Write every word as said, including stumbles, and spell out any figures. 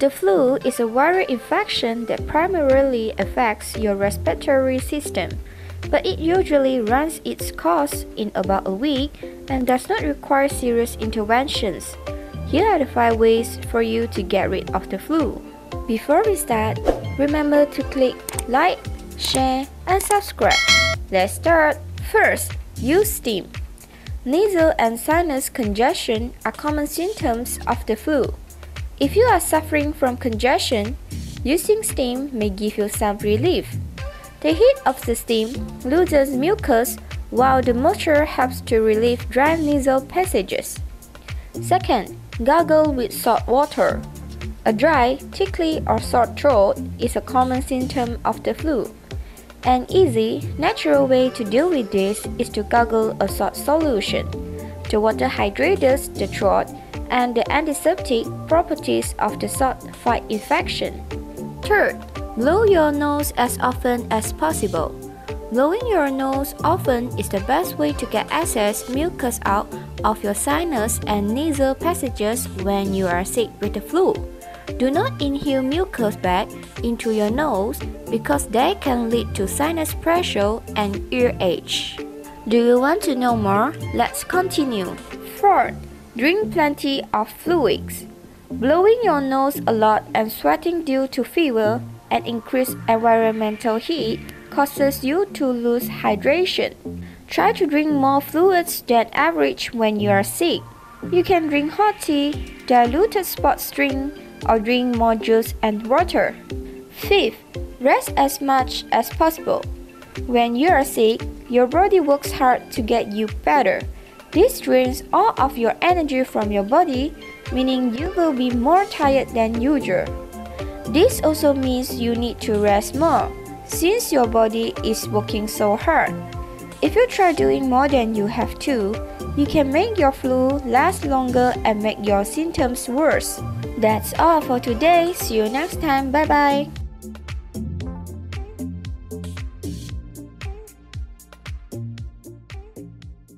The flu is a viral infection that primarily affects your respiratory system, but it usually runs its course in about a week and does not require serious interventions. Here are the five ways for you to get rid of the flu. Before we start, remember to click like, share, and subscribe. Let's start! First, use steam. Nasal and sinus congestion are common symptoms of the flu. If you are suffering from congestion, using steam may give you some relief. The heat of the steam loosens mucus, while the moisture helps to relieve dry nasal passages. Second, gargle with salt water. A dry, tickly or sore throat is a common symptom of the flu. An easy, natural way to deal with this is to gargle a salt solution. The water hydrates the throat, and the antiseptic properties of the salt fight infection. Third, blow your nose as often as possible. Blowing your nose often is the best way to get excess mucus out of your sinus and nasal passages when you are sick with the flu. Do not inhale mucus back into your nose because that can lead to sinus pressure and earache. Do you want to know more? Let's continue. Fourth, drink plenty of fluids. Blowing your nose a lot and sweating due to fever and increased environmental heat causes you to lose hydration. Try to drink more fluids than average when you are sick. You can drink hot tea, diluted sports drink, or drink more juice and water. Fifth, rest as much as possible. When you are sick, your body works hard to get you better. This drains all of your energy from your body, meaning you will be more tired than usual. This also means you need to rest more, since your body is working so hard. If you try doing more than you have to, you can make your flu last longer and make your symptoms worse. That's all for today. See you next time. Bye bye.